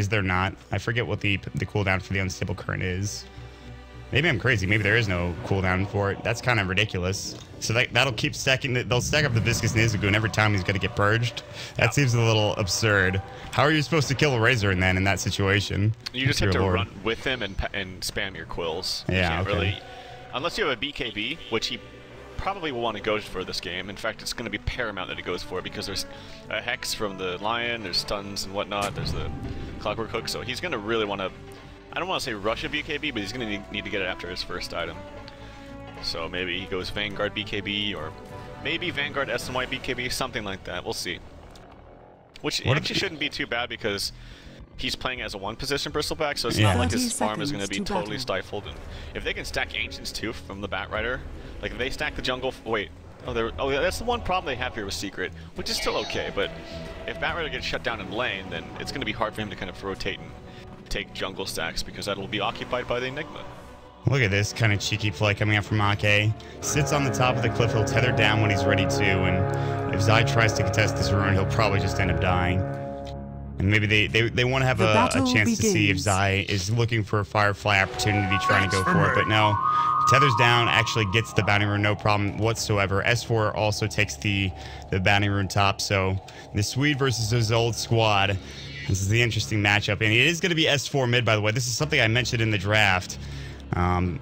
Is there not? I forget what the cooldown for the Unstable Current is. Maybe I'm crazy. Maybe there is no cooldown for it. That's kind of ridiculous. So that'll keep stacking. They'll stack up the Viscous Nasal Goo, and every time he's going to get purged. That seems a little absurd. How are you supposed to kill a Razor then in that situation? You just have to run with him and spam your Quills. Yeah, you can't really, unless you have a BKB, which he probably will want to go for this game. In fact, it's going to be paramount that he goes for it because there's a Hex from the Lion, there's stuns and whatnot, there's the Clockwork hook, so he's going to really want to... I don't want to say rush a BKB, but he's going to need to get it after his first item. So maybe he goes Vanguard BKB, or maybe Vanguard SNY BKB, something like that. We'll see. Which actually shouldn't be too bad because he's playing as a one-position Bristleback, so it's not like his farm is going to be totally stifled. And if they can stack Ancients, too, from the Batrider, like if they stack the jungle... Wait. Oh, that's the one problem they have here with Secret, which is still okay, but if Batrider gets shut down in lane, then it's going to be hard for him to kind of rotate and take jungle stacks because that'll be occupied by the Enigma. Look at this kind of cheeky play coming out from Ake. Sits on the top of the cliff, he'll tether down when he's ready to, and if Zai tries to contest this rune, he'll probably just end up dying. And maybe they want to have a chance to see if Zai is looking for a Firefly opportunity, trying to go for it, but no. Tethers down, actually gets the bounty rune, no problem whatsoever. S4 also takes the bounty rune top, so the Swede versus his old squad. This is the interesting matchup, and it is going to be S4 mid, by the way. This is something I mentioned in the draft. And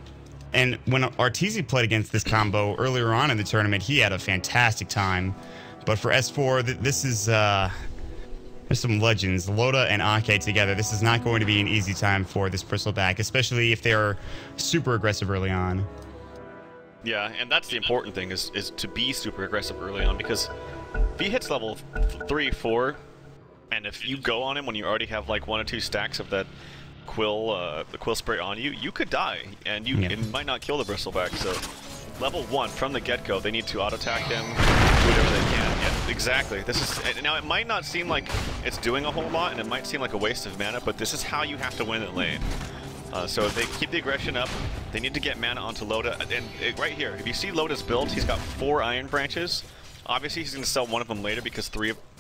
when Arteezy played against this combo earlier on in the tournament, he had a fantastic time. But for S4, this is... There's some legends, Loda and Ake together. This is not going to be an easy time for this Bristleback, especially if they're super aggressive early on. Yeah, and that's the important thing, is to be super aggressive early on, because if he hits level 3, 4, and if you go on him when you already have like 1 or 2 stacks of that Quill, the Quill Spray on you, you could die, and you it might not kill the Bristleback. So level 1, from the get-go, they need to auto-attack him, do whatever they can. Yeah, exactly. This is, now it might not seem like it's doing a whole lot, and it might seem like a waste of mana, but this is how you have to win at lane. So if they keep the aggression up, they need to get mana onto Loda, and right here, if you see Loda's build, he's got 4 Iron Branches. Obviously, he's going to sell one of them later because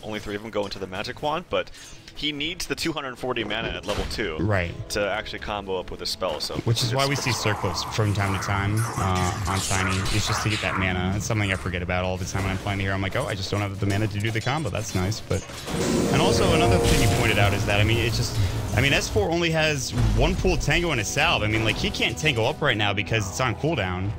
only three of them go into the Magic Wand, but he needs the 240 mana at level 2 to actually combo up with a spell. So which is why we see circles from time to time on Tiny. It's just to get that mana. It's something I forget about all the time when I'm playing here. I'm like, oh, I just don't have the mana to do the combo. That's nice. But and also another thing you pointed out is that, I mean, it's just... I mean, S4 only has 1 pool tango and a salve. I mean, like, he can't tango up right now because it's on cooldown.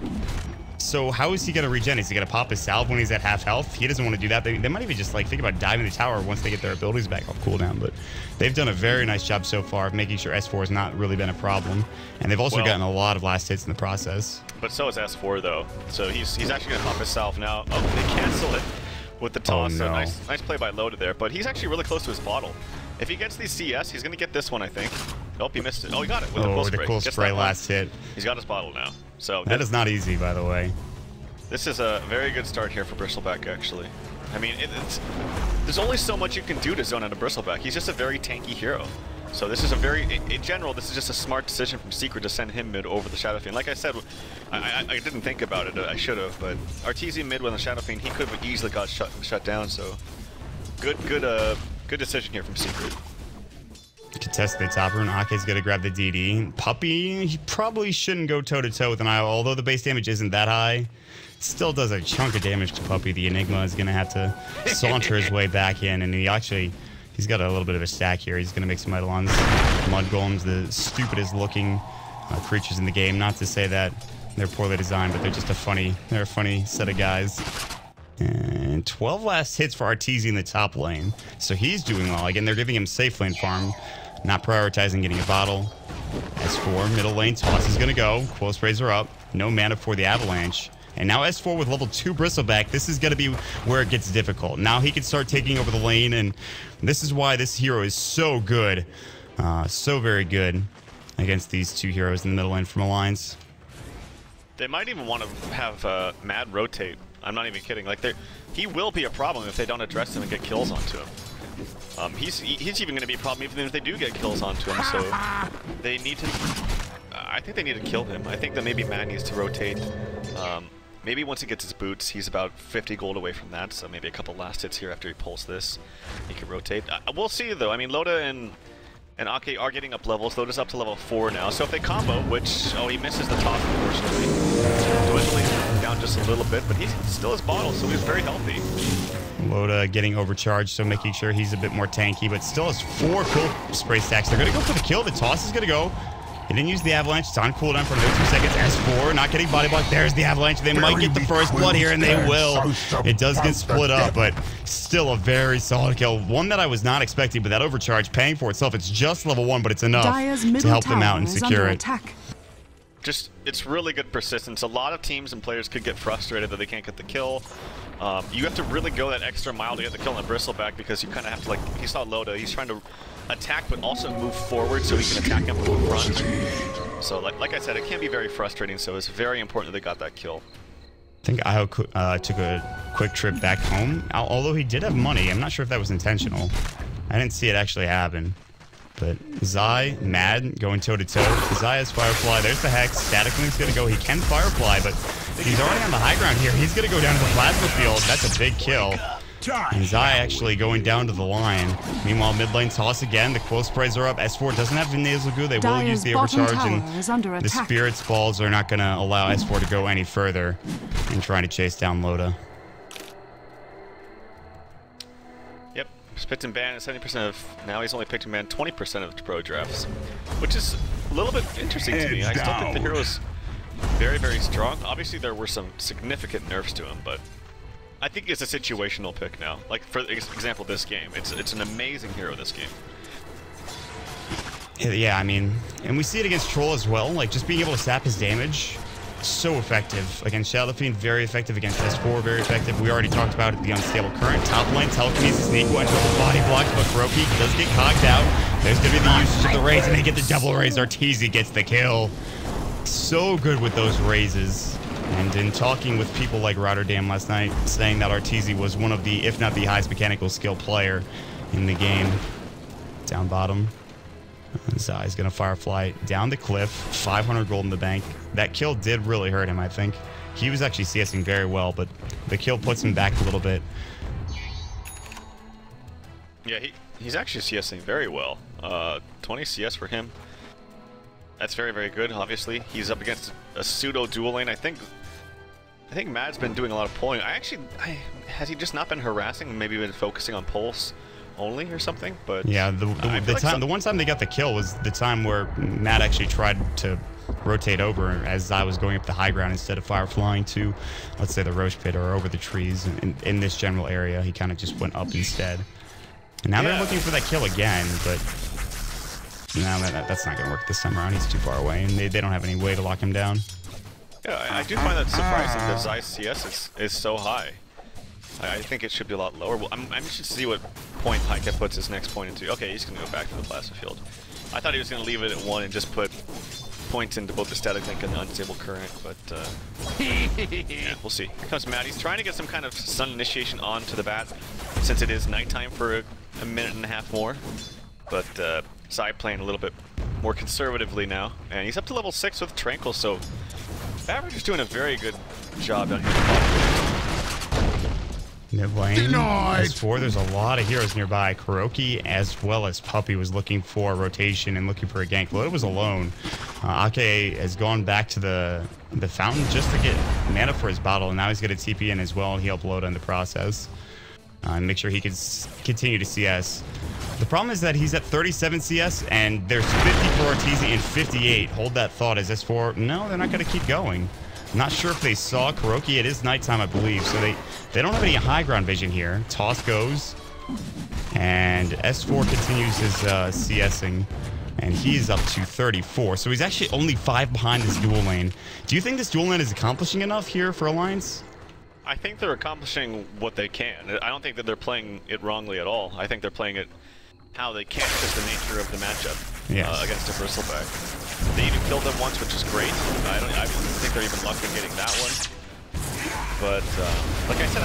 So how is he going to regen? Is he going to pop his salve when he's at half health? He doesn't want to do that. They might even just like think about diving the tower once they get their abilities back off cooldown. But they've done a very nice job so far of making sure S4 has not really been a problem. And they've also gotten a lot of last hits in the process. But so is S4, though. So he's actually going to pop his salve now. Oh, they cancel it with the toss. Oh, no. So nice play by Loda there. But he's actually really close to his bottle. If he gets these CS, he's going to get this one, I think. Nope, he missed it. Oh, he got it with the Quill Spray last hit. He's got his bottle now. So that is not easy, by the way. This is a very good start here for Bristleback, actually. I mean, there's only so much you can do to zone out a Bristleback. He's just a very tanky hero. So this is a very, in general, this is just a smart decision from Secret to send him mid over the Shadow Fiend. Like I said, I didn't think about it. I should have, but Arteezy mid with the Shadow Fiend, he could have easily got shut down. So good decision here from Secret. Contest the top rune. Ake's gonna grab the DD. Puppey, he probably shouldn't go toe-to-toe with an IO, although the base damage isn't that high. Still does a chunk of damage to Puppey. The Enigma is gonna have to saunter his way back in, and he's got a little bit of a stack here. He's gonna make some Eidolons. Mud Golems, the stupidest looking creatures in the game. Not to say that they're poorly designed, but they're just a funny set of guys. And 12 last hits for Arteezy in the top lane. So he's doing well. Again, they're giving him safe lane farm. Not prioritizing getting a bottle. S4, middle lane, toss is going to go. Quill Sprays are up. No mana for the Avalanche. And now S4 with level 2 Bristleback. This is going to be where it gets difficult. Now he can start taking over the lane, and this is why this hero is so good. So very good against these two heroes in the middle lane from Alliance. They might even want to have Mad rotate. I'm not even kidding. Like, he will be a problem if they don't address him and get kills onto him. He's even going to be a problem even if they do get kills onto him, so they need to... I think they need to kill him. I think that maybe Mad needs to rotate. Maybe once he gets his boots, he's about 50 gold away from that, so maybe a couple last hits here after he pulls this. He can rotate. We'll see, though. I mean, Loda and and Ake are getting up level, so they're just up to level 4 now. So if they combo, which, oh, he misses the Toss, unfortunately. Dwindling down just a little bit, but he still has bottles, so he's very healthy. Loda getting overcharged, so making sure he's a bit more tanky, but still has 4 Quill Spray stacks. They're going to go for the kill. The Toss is going to go. He didn't use the Avalanche. It's on cooldown for another 2 seconds. S4 not getting body blocked. There's the Avalanche. They might get the first blood here, and they will. It does get split up, but still a very solid kill. One that I was not expecting, but that overcharge paying for itself. It's just level 1, but it's enough to help them out and secure it. Just, it's really good persistence. A lot of teams and players could get frustrated that they can't get the kill. You have to really go that extra mile to get the kill on the Bristleback, because you kind of have to, like, you saw Loda, he's trying to attack but also move forward so he can attack him from the front. So like I said, it can be very frustrating, so it's very important that they got that kill. I think Io took a quick trip back home, although he did have money. I'm not sure if that was intentional. I didn't see it actually happen. But Zai, Mad, going toe-to-toe. Zai has Firefly. There's the Hex. Static Link's going to go. He can Firefly, but he's already on the high ground here. He's going to go down to the plasma field. That's a big kill. And Zai actually going down to the Lion. Meanwhile, mid lane Toss again. The Quill Sprays are up. S4 doesn't have the Nasal Goo. They will use the overcharge, and the Spirit's Balls are not going to allow S4 to go any further in trying to chase down Loda. Picked and banned at 70% of, now he's only picked and banned 20% of pro drafts, which is a little bit interesting to me. I still think the hero's very, very strong. Obviously there were some significant nerfs to him, but I think it's a situational pick now. Like for example, this game, it's an amazing hero this game. Yeah, I mean, and we see it against Troll as well, like just being able to sap his damage. So effective against Shadow Fiend, very effective against S4, very effective. We already talked about it, the Unstable Current. Top lane, telekinesis, sneak one, double body block, but KuroKy does get cogged out. There's going to be the usage of the raise, and they get the double raise. Arteezy gets the kill. So good with those raises. And in talking with people like Rotterdam last night, saying that Arteezy was one of the, if not the highest mechanical skill player in the game. Down bottom. Zai's gonna Firefly down the cliff, 500 gold in the bank. That kill did really hurt him, I think. He was actually CSing very well, but the kill puts him back a little bit. Yeah, he's actually CSing very well. 20 CS for him. That's very, very good, obviously. He's up against a pseudo dual lane. I think Mad's been doing a lot of pulling. Has he just not been harassing? Maybe been focusing on pulse only or something, but yeah, the one time they got the kill was the time where Matt actually tried to rotate over as Zai was going up the high ground instead of Fireflying to, let's say, the Roche Pit or over the trees in this general area. He kind of just went up instead. And now they're looking for that kill again, but now that's not gonna work this time around. He's too far away, and they don't have any way to lock him down. Yeah, I do find that surprising that Zai's CS is so high. I think it should be a lot lower. Well, I'm interested to see what point PyCat puts his next point into. Okay, he's going to go back to the plasma field. I thought he was going to leave it at 1 and just put points into both the static link and the unstable current, but yeah, we'll see. Here comes Matt. He's trying to get some kind of sun initiation onto the bat, since it is nighttime for a minute and a half more. But Zai playing a little bit more conservatively now, and he's up to level 6 with Tranquil, so Batrider's doing a very good job down here. Mid lane, S4, there's a lot of heroes nearby. KuroKy as well as Puppey was looking for a rotation and looking for a gank. Loda was alone. Ake has gone back to the fountain just to get mana for his bottle, and now he's going to TP in as well and heal up Loda in the process. And make sure he can continue to CS. The problem is that he's at 37 CS, and there's 50 for Arteezy and 58. Hold that thought as S4. No, they're not going to keep going. Not sure if they saw KuroKy. It is nighttime, I believe, so they don't have any high ground vision here. Toss goes, and S4 continues his CSing, and he's up to 34. So he's actually only 5 behind this dual lane. Do you think this dual lane is accomplishing enough here for Alliance? I think they're accomplishing what they can. I don't think that they're playing it wrongly at all. I think they're playing it how they can, because the nature of the matchup against a Bristleback. They even killed them once, which is great. I don't think they're even lucky in getting that one. But like I said,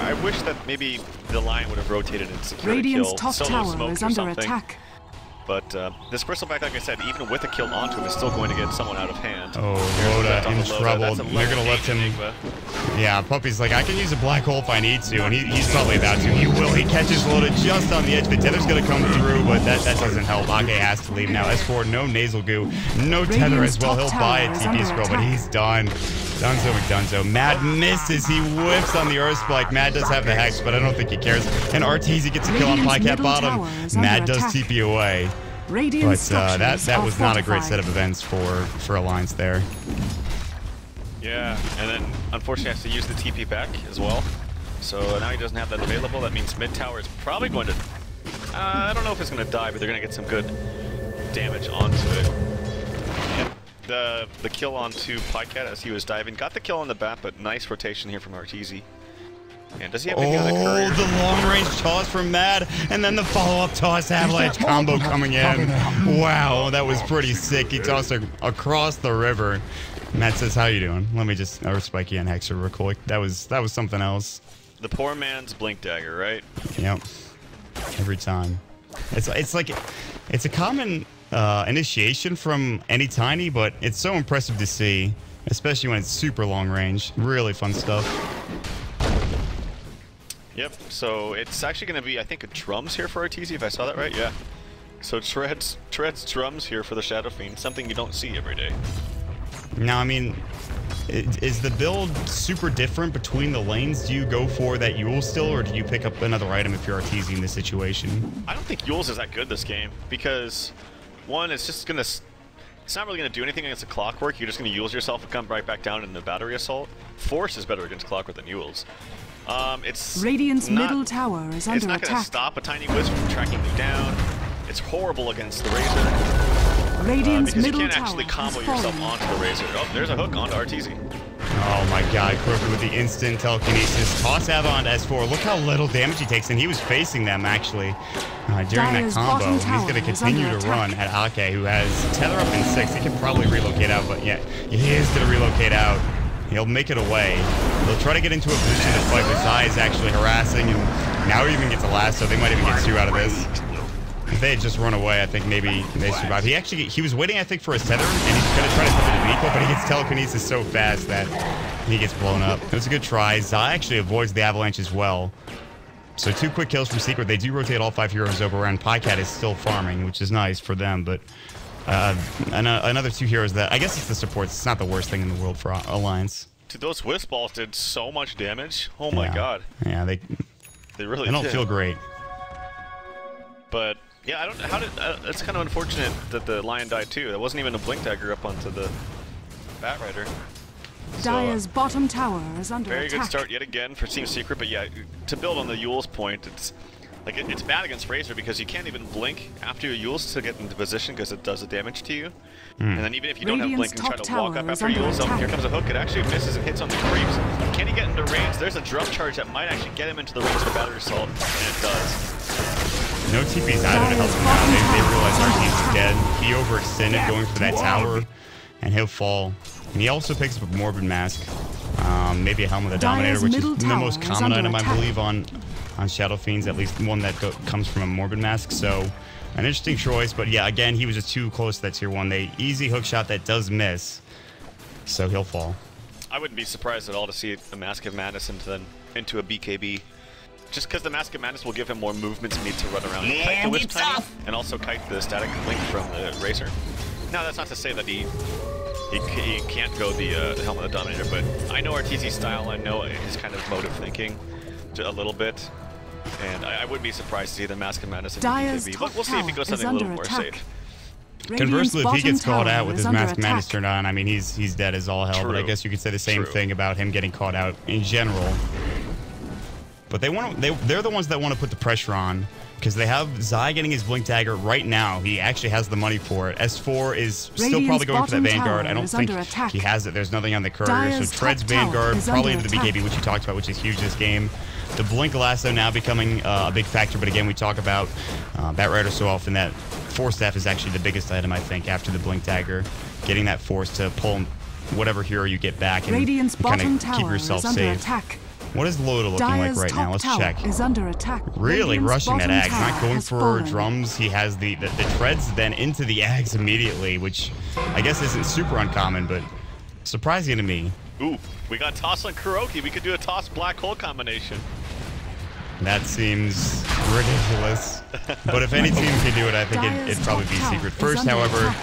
I wish that maybe the Lion would have rotated and secured a kill. Radiant's top tower is under attack. But this Bristleback, like I said, even with a kill onto him, is still going to get someone out of hand. Oh, Loda in trouble. They're going to let him... Enigma. Yeah, Puppey's like, I can use a black hole if I need to, and he's probably about to. He will. He catches Loda just on the edge. The tether's going to come through, but that doesn't help. Ake has to leave now. S4, no Nasal Goo, no tether as well. He'll buy a TP scroll, but he's done. Done so. Mad misses. He whiffs on the Earth Spike. Mad does have the Hex, but I don't think he cares. And Arteezy gets a kill on PyCat bottom. Mad does TP away. But that was not a great set of events for Alliance there. Yeah, and then unfortunately has to use the TP back as well. So now he doesn't have that available. That means mid tower is probably going to... I don't know if it's going to die, but they're going to get some good damage onto it. The kill onto PyCat as he was diving. Got the kill on the bat, but nice rotation here from Arteezy. And does he have any other courier? The long-range toss from Mad, and then the follow-up toss avalanche combo coming in. Wow, that was pretty sick. He tossed across the river. Matt says, how you doing? Let me just spike you on Hexer real quick. That was something else. The poor man's Blink Dagger, right? Yep. Every time. It's a common... initiation from any Tiny, but it's so impressive to see, especially when it's super long range. Really fun stuff. Yep, so it's actually going to be, I think, drums here for Arteezy, if I saw that right. Yeah. So treads drums here for the Shadow Fiend, something you don't see every day. Now, I mean, is the build super different between the lanes? Do you go for that Yule still, or do you pick up another item if you're Arteezy in this situation? I don't think Yule's is that good this game, because... One, it's just gonna... It's not really gonna do anything against the Clockwork. You're just gonna Yule's yourself and come right back down in the battery assault. Force is better against Clockwork than Yule's. It's Radiant's middle tower is under attack. It's not gonna stop a Tiny Wisp from tracking you down. It's horrible against the Razor. Radiant's middle tower. Because you can't actually combo yourself onto the Razor. Oh, there's a hook onto Arteezy. Oh my god, KuroKy with the instant telekinesis. Toss Avalanche S4. Look how little damage he takes, and he was facing them actually during that combo. He's going to continue to run at Ake, who has tether up in 6. He can probably relocate out, but yeah, he is going to relocate out. He'll make it away. They'll try to get into a position to fight, but Zai is actually harassing, and now he even gets a lasso. They might even get 2 out of this. If they had just run away, I think maybe they survived. He was waiting, I think, for his tether, and he's going to try to step into Nico, but he gets telekinesis so fast that he gets blown up. It was a good try. Zai actually avoids the avalanche as well. So 2 quick kills from Secret. They do rotate all 5 heroes over around. PyCat is still farming, which is nice for them, but another 2 heroes that, I guess it's the supports. It's not the worst thing in the world for Alliance. Dude, those Wisp balls did so much damage. Oh my god. Yeah, they really did. They don't feel great. But yeah, I don't. How did? It's kind of unfortunate that the Lion died too. There wasn't even a Blink Dagger up onto the Batrider. Dire's bottom tower is under attack. Very good start yet again for Team Secret. But yeah, to build on the Yule's point, it's like it's bad against Razor because you can't even blink after your Yule's to get into position because it does the damage to you. And then even if you don't have blink and try to walk up after Yule's, here comes a hook. It actually misses and hits on the creeps. Can he get into range? There's a drum charge that might actually get him into the range for Batrider Assault, and it does. No TP's either to help him out. They realize Arteezy's dead. He overextended going for that tower, and he'll fall. And he also picks up a Morbid Mask, maybe a Helm of the Dominator, which is the most common item, I believe, on Shadow Fiends, at least one that comes from a Morbid Mask. So an interesting choice, but yeah, again, he was just too close to that tier 1. They easy hook shot that does miss, so he'll fall. I wouldn't be surprised at all to see a Mask of Madness into a BKB. Just because the Mask of Madness will give him more movement speed to run around and kite the Wisp Tiny, and also kite the static link from the Razor. Now, that's not to say that he can't go the Helm of the Dominator, but I know Arteezy's style, I know his kind of mode of thinking a little bit, and I wouldn't be surprised to see the Mask of Madness in BKB, but we'll see if he goes something a little more safe. Conversely, if he gets caught out with his Mask of Madness turned on, I mean, he's dead as all hell, but I guess you could say the same thing about him getting caught out in general. But they're the ones that want to put the pressure on because they have Zai getting his Blink Dagger right now. He actually has the money for it. S4 is still probably going for that Vanguard. I don't think he has it. There's nothing on the courier. So treads Vanguard probably into the BKB, which you talked about, which is huge this game. The Blink Lasso now becoming a big factor. But again, we talk about Batrider so often that Force Staff is actually the biggest item, I think, after the Blink Dagger. Getting that Force to pull whatever hero you get back and kind of keep yourself safe. What is Loda looking like right now? Let's check. Is under attack. Really rushing that Axe. Not going for drums. He has the treads then into the Axe immediately, which I guess isn't super uncommon, but surprising to me. Ooh, we got Toss on KuroKy. We could do a Toss Black Hole combination. That seems ridiculous. But if any team can do it, I think it'd probably be Secret. First, however,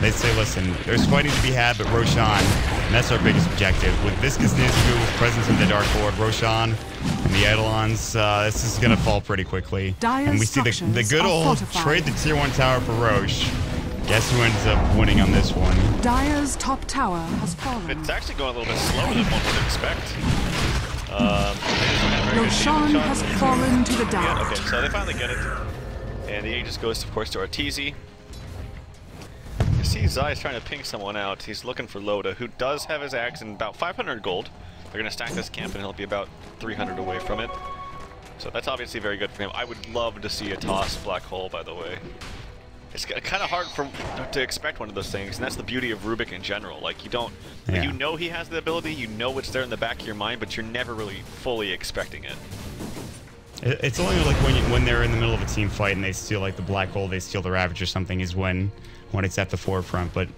they say, listen, there's fighting to be had, but Roshan, and that's our biggest objective. With Viscous Nasal Goo, with presence in the Dark Lord, Roshan, and the Eidolons, this is going to fall pretty quickly. And we see the good old trade the Tier 1 tower for Roche. Guess who ends up winning on this one? Dire's top tower has fallen. It's actually going a little bit slower than one would expect. Roshan has fallen to the dark. Yeah, okay, so they finally get it. And the Aegis goes, of course, to Arteezy. You see Zai is trying to ping someone out. He's looking for Loda, who does have his Axe and about 500 gold. They're going to stack this camp, and he'll be about 300 away from it. So that's obviously very good for him. I would love to see a Toss Black Hole, by the way. It's kind of hard to expect one of those things, and that's the beauty of Rubik in general. Like, you don't, you know he has the ability, you know it's there in the back of your mind, but you're never really fully expecting it. It's only like when they're in the middle of a team fight and they steal like the Black Hole, they steal the Ravage or something, is when it's at the forefront. But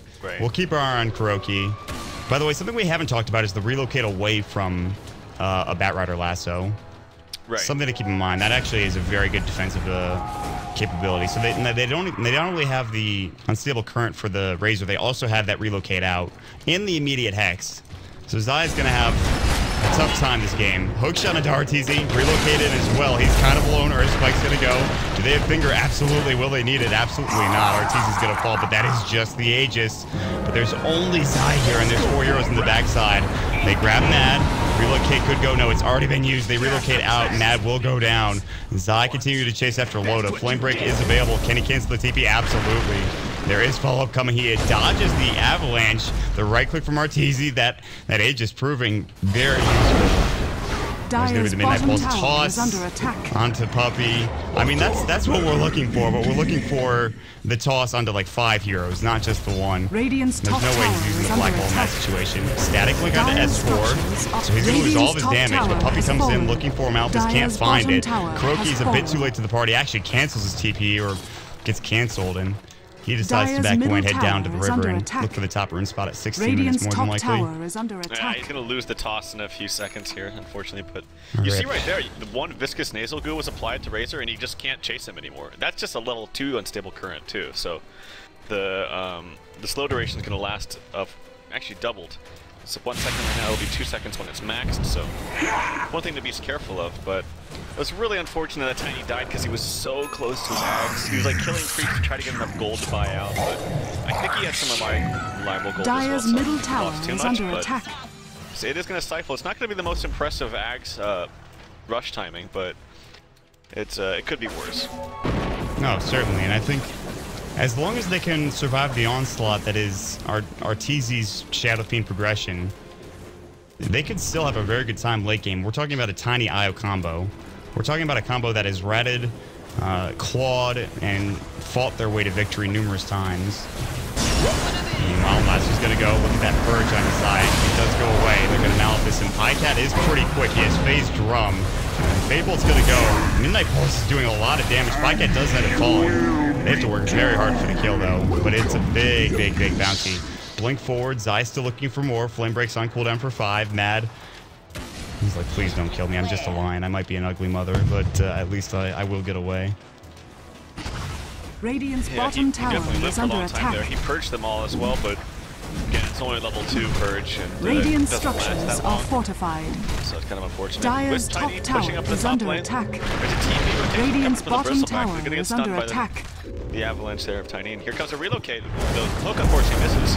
we'll keep our eye on KuroKy. By the way, something we haven't talked about is the relocate away from a Batrider Lasso. Right. Something to keep in mind. That actually is a very good defensive capability. So they don't only have the Unstable Current for the Razor, they also have that Relocate out in the immediate Hex. So Zai is going to have a tough time this game. Hookshot into Arteezy, relocated as well. He's kind of alone. Earth Spike's going to go. Do they have Finger? Absolutely. Will they need it? Absolutely not. Arteezy's going to fall, but that is just the Aegis. But there's only Zai here, and there's four heroes in the backside. They grab Mad. Relocate could go. No, it's already been used. They relocate out. Mad will go down. Zai continue to chase after Loda. Flame Break is available. Can he cancel the TP? Absolutely. There is follow-up coming. He dodges the Avalanche. The right-click from Arteezy. That Age is proving very useful. There's going to be the Midnight Pulse. Toss onto Puppey. I mean, that's what we're looking for, but we're looking for the toss onto like 5 heroes, not just the one. Radiant's there's no way he's using the Black Hole in that situation. Static Link onto S4, so he's going to lose all of his damage, but Puppey comes in looking for him out, just can't find it. KuroKy's a bit too late to the party, actually cancels his TP or gets canceled, and he decides to back away and head down to the river and look for the top rune spot at 16 minutes, more than likely. Yeah, he's going to lose the toss in a few seconds here, unfortunately. But you see right there, the one Viscous Nasal Goo was applied to Razor, and he just can't chase him anymore. That's just a level 2 Unstable Current, too. So the slow duration is going to last, actually doubled. So 1 second right now, it'll be 2 seconds when it's maxed, so one thing to be careful of, but it was really unfortunate that Tiny died because he was so close to his Axe. He was like killing creeps to try to get enough gold to buy out, but I think he had some of my reliable gold as well, so middle tower lost too much, under attack. So it is going to stifle. It's not going to be the most impressive Axe rush timing, but it's it could be worse. No, certainly, and I think as long as they can survive the onslaught that is Arteezy's Shadow Fiend progression, they could still have a very good time late game. We're talking about a Tiny IO combo. We're talking about a combo that has ratted, clawed, and fought their way to victory numerous times. Meanwhile, Lasso's going to go. Look at that Purge on the side. It does go away. They're going to Malefus, and PyCat is pretty quick. He has Phase Drum. Fable's going to go. Midnight Pulse is doing a lot of damage. PyCat does that at falling. They have to work very hard for the kill, though, but it's a big bounty. Blink forward, Zai still looking for more. Flame Break's on cooldown for 5. Mad, he's like, please don't kill me. I'm just a lion. I might be an ugly mother, but at least I will get away. Radiant's bottom tower is under attack. He purged them all as well, but again, it's only level 2 purge. And Radiant structures are fortified. So it's kind of unfortunate. Dire's top tower is under attack. Radiant's bottom tower is under attack. The Avalanche there of Tiny, and here comes a relocate. The cloak unfortunately misses.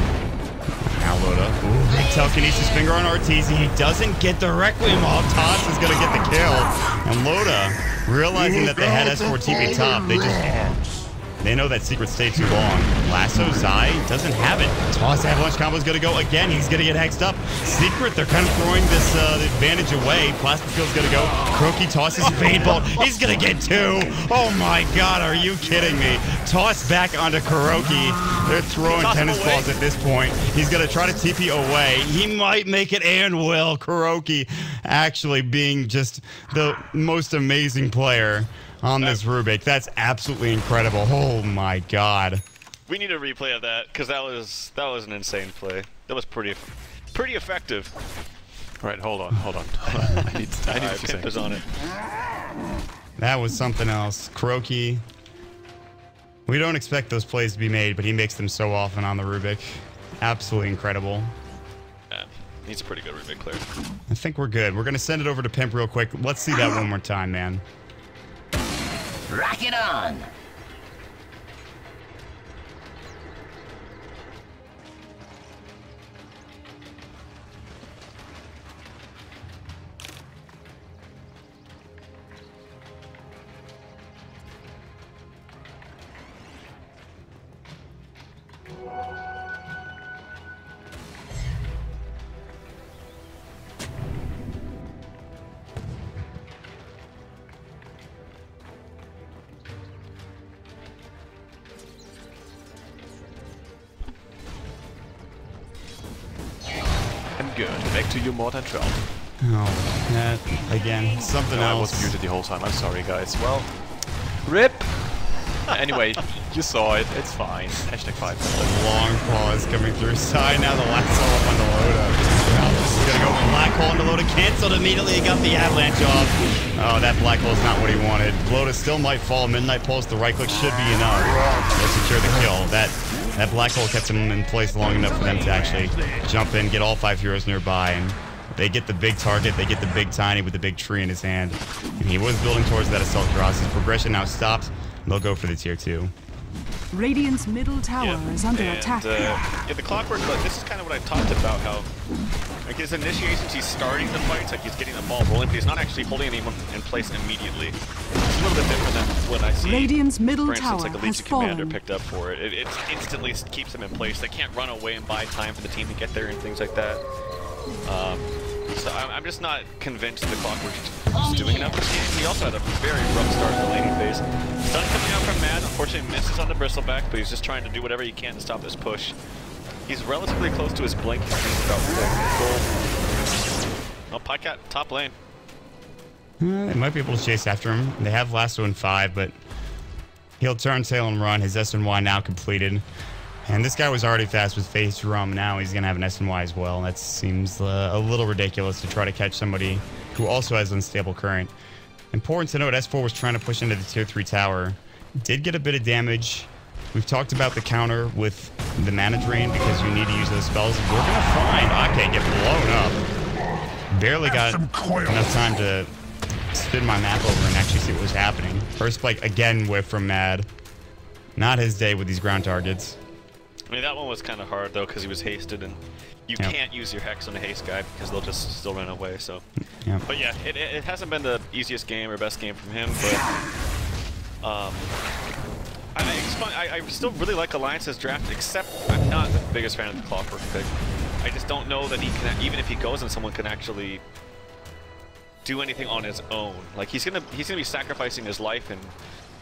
Now Loda. Ooh, telekinesis finger on Arteezy. He doesn't get the Requiem off. Toss is going to get the kill. And Loda, realizing that they had S4 TP top, they just They know that secret stayed too long. Lasso, Zai doesn't have it. Toss Avalanche combo's gonna go again. He's gonna get hexed up. Secret, they're kind of throwing this advantage away. Plastic Field's gonna go. KuroKy tosses Fade Bolt. He's gonna get two. Oh my god, are you kidding me? Toss back onto KuroKy. They're throwing tennis balls at this point. He's gonna try to TP away. He might make it and will. KuroKy actually being just the most amazing player on this Rubik. That's absolutely incredible. Oh my god. We need a replay of that, because that was an insane play. That was pretty effective. All right, hold on. I need to Pimp is on it. That was something else. KuroKy. We don't expect those plays to be made, but he makes them so often on the Rubik. Absolutely incredible. Yeah, he's a pretty good Rubik player. I think we're good. We're gonna send it over to Pimp real quick. Let's see that one more time, man. Rock it on! To you more than 12. Oh, that again. Something else. I was muted the whole time. I'm sorry, guys. Well, rip. Anyway, you saw it. It's fine. #5. A long pause coming through. Sai now the last all up on the Loda. This is gonna go from Black Hole into Loda. Cancelled immediately. He got the Avalanche off. Oh, that Black Hole's not what he wanted. Loda still might fall. Midnight Pulse. The right click should be enough to secure the kill. That Black Hole kept them in place long enough for them to actually jump in, get all 5 heroes nearby, and they get the big target, they get the big Tiny with the big tree in his hand. And he was building towards that Assault Cross. His progression now stops, and they'll go for the tier 2. Radiant's middle tower is under attack. Yeah, the Clockwork, like, this is kind of what I talked about, how like his initiations, he's starting the fights, like he's getting the ball rolling, but he's not actually holding anyone in place immediately. It's a little bit different than what I see. Radiant's middle tower, for instance, like a Legion Commander picked up for it. It instantly keeps them in place. They can't run away and buy time for the team to get there and things like that. So I'm just not convinced the Clockwork is doing enough. He also had a very rough start in the laning phase. Stun coming out from Mad, unfortunately misses on the Bristleback, but he's just trying to do whatever he can to stop this push. He's relatively close to his blink. He's about goal. Oh, PyCat, top lane. They might be able to chase after him. They have Lasso in 5, but he'll turn tail and run. His S and Y now completed. And this guy was already fast with Face Rum. Now he's going to have an S and Y as well. And that seems a little ridiculous to try to catch somebody who also has Unstable Current. Important to note, S4 was trying to push into the tier 3 tower. Did get a bit of damage. We've talked about the counter with the mana drain because you need to use those spells. We're going to find Ake get blown up. Barely got enough time to spin my map over and actually see what was happening. First spike again whiff from Mad. Not his day with these ground targets. I mean, that one was kind of hard, though, because he was hasted, and you can't use your Hex on a haste guy because they'll just still run away, so... Yep. But yeah, it hasn't been the easiest game or best game from him, but... I still really like Alliance's draft, except I'm not the biggest fan of the Clockwork pick. I just don't know that he can, even if he goes and someone can actually do anything on his own. Like, he's gonna be sacrificing his life and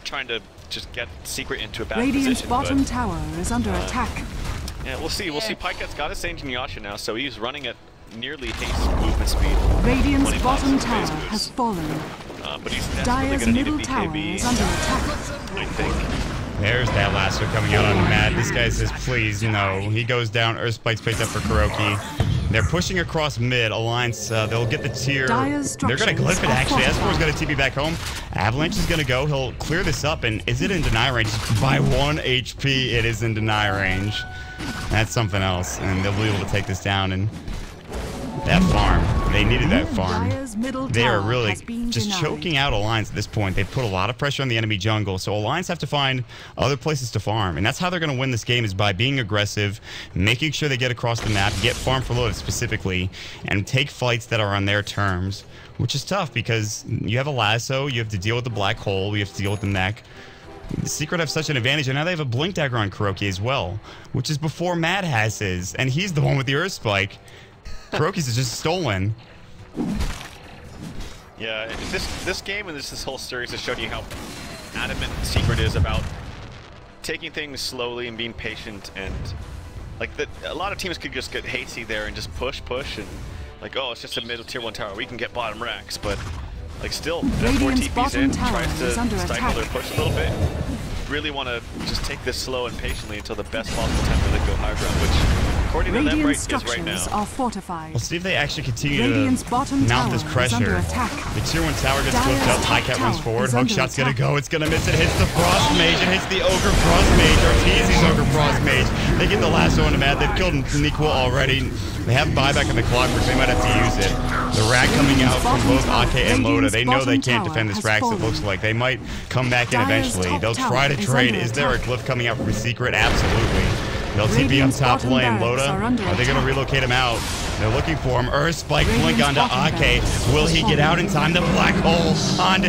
trying to just get Secret into a bad Radiant's position. Radiant's bottom tower is under attack. Yeah, we'll see. We'll see. PyCat's got his Saint Nyasha now, so he's running at nearly haste movement speed. Radiant's bottom tower has fallen. But he's definitely gonna need a BKB. Is under attack. I think. There's that Lasso coming out on Mad. This guy says, please, no. He goes down. Earthspike's picked up for KuroKy. They're pushing across mid. Alliance, they'll get the tier. They're going to glyph it, actually. S4's going to TP back home. Avalanche is going to go. He'll clear this up, and is it in deny range? By 1 HP, it is in deny range. That's something else, and they'll be able to take this down. And that farm, they needed that farm. They are really just choking out Alliance at this point. They've put a lot of pressure on the enemy jungle, so Alliance have to find other places to farm, and that's how they're going to win this game, is by being aggressive, making sure they get across the map, get farm for Loda specifically, and take fights that are on their terms, which is tough because you have a Lasso, you have to deal with the Black Hole, you have to deal with the mech. Secret have such an advantage, and now they have a Blink Dagger on KuroKy as well, which is before Mad has his, and he's the one with the Earth Spike. KuroKy's is just stolen. Yeah, this game and this whole series has shown you how adamant Secret is about taking things slowly and being patient, and like that a lot of teams could just get hasty there and just push, and like, oh, it's just a middle tier 1 tower, we can get bottom racks, but like still, Radiant's bottom tower is under attack. Tries to stifle their push a little bit. Really want to just take this slow and patiently until the best possible time for them to go high ground, which according to them is right now. Are fortified. We'll see if they actually continue to mount this pressure. The tier 1 tower gets flipped up, PyCat runs forward, Hookshot's gonna go, it's gonna miss, it hits the Frost Mage, it hits the Ogre Frost Mage, Arteezy's Ogre Frost Mage. They get the Lasso into Mad, they've killed Nico already. They have buyback in the Clockwork, they might have to use it. The rack coming out from both Ake and Loda, they know they can't defend this rack, so it looks like they might come back in eventually. They'll try to trade. Is there a glyph coming out from Secret? Absolutely. They'll TP up top lane. Loda, are they going to relocate him out? They're looking for him. Earth Spike Blink onto Ake. Will he get out in time? The Black Hole onto 2.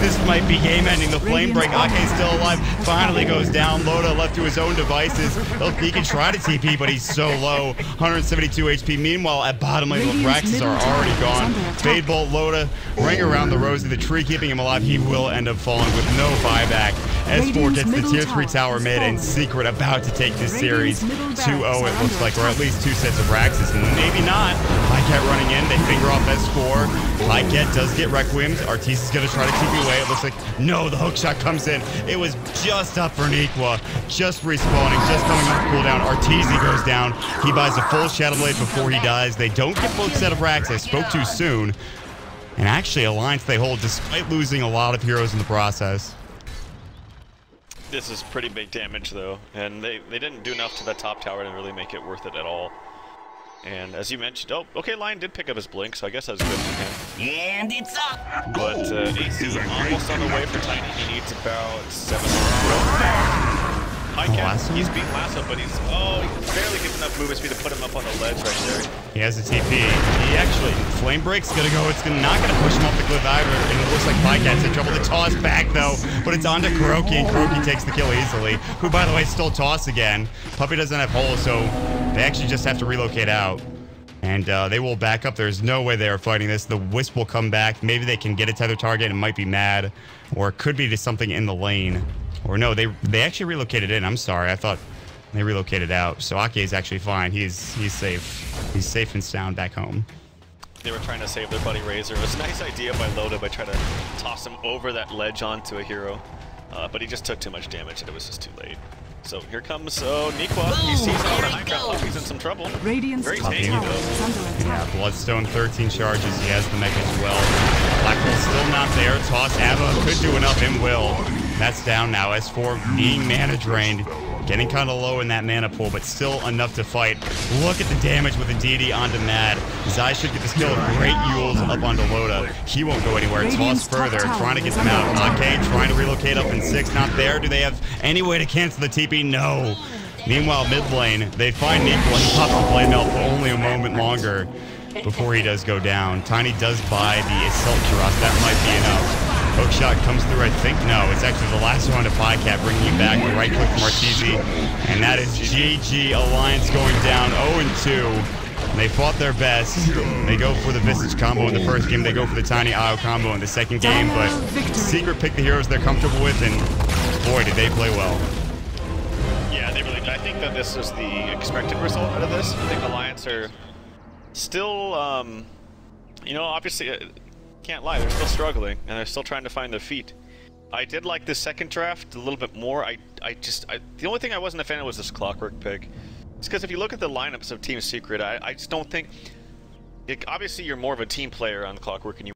This might be game ending. The Flame Break. Ake still alive. Finally goes down. Loda left to his own devices. He can try to TP, but he's so low. 172 HP. Meanwhile, at bottom lane, the Fraxes are already gone. Fade Bolt Loda, ring around the rose of the tree, keeping him alive. He will end up falling with no buyback. S4 gets the tier 3 tower mid, and Secret about to take this series 2-0, it looks like, or at least 2 sets of Fraxes. And maybe not. PyCat running in. They finger off S4. PyCat does get Requiemed. Arteezy is going to try to TP away. It looks like, no, the hookshot comes in. It was just up for Nequa. Just respawning, just coming off the cooldown. Arteezy goes down. He buys a full Shadow Blade before he dies. They don't get both set of racks. I spoke too soon. And actually, Alliance they hold despite losing a lot of heroes in the process. This is pretty big damage, though. And they didn't do enough to the top tower to really make it worth it at all. And as you mentioned, oh, okay, Lion did pick up his blink, so I guess that's good for him. And it's up! But AC is almost on the way for Tiny. He needs about 7 PyCat, he's beating Lasso, but he's, oh, he barely gets enough movement speed to put him up on the ledge right there. He has a TP. He actually, Flame Break's gonna go, it's not gonna push him off the cliff either, and it looks like PyCat's in trouble. The toss back though, but it's onto KuroKy, and KuroKy takes the kill easily, who by the way stole Toss again. Puppey doesn't have hole, so they actually just have to relocate out. And they will back up. There's no way they are fighting this. The Wisp will come back. Maybe they can get a tether target. It might be Mad, or it could be just something in the lane. Or no, they actually relocated in. I'm sorry, I thought they relocated out. So Ake is actually fine. He's safe. He's safe and sound back home. They were trying to save their buddy Razor. It was a nice idea by Loda by trying to toss him over that ledge onto a hero, but he just took too much damage and it was just too late. So here comes Nequa. He sees him. He's in some trouble. Radiant's very tasty though. Yeah, Bloodstone 13 charges. He has the mech as well. Blackhole's still not there. Toss Ava could do enough and will. That's down now. S4 being mana drained, getting kind of low in that mana pool, but still enough to fight. Look at the damage with the DD onto Mad. Zai should get this kill. Great Yules up onto Loda. He won't go anywhere. Toss further, trying to get them out. Ake trying to relocate up in 6, not there. Do they have any way to cancel the TP? No. Meanwhile, mid lane, they find Nico and pop the play melt for only a moment longer before he does go down. Tiny does buy the Assault Dross. That might be enough. Hookshot comes through, I think. No, it's actually the last one to PyCat, bringing you back the right click from Arteezy. And that is GG. Alliance going down 0-2. They fought their best. They go for the Viscous combo in the first game. They go for the Tiny IO combo in the second game. But Secret picked the heroes they're comfortable with, and boy, did they play well. Yeah, they really did. I think that this is the expected result out of this. I think Alliance are still, you know, obviously... can't lie, they're still struggling and they're still trying to find their feet. I did like this second draft a little bit more. I the only thing I wasn't a fan of was this Clockwork pick. It's because if you look at the lineups of Team Secret, I just don't think, obviously you're more of a team player on Clockwork and you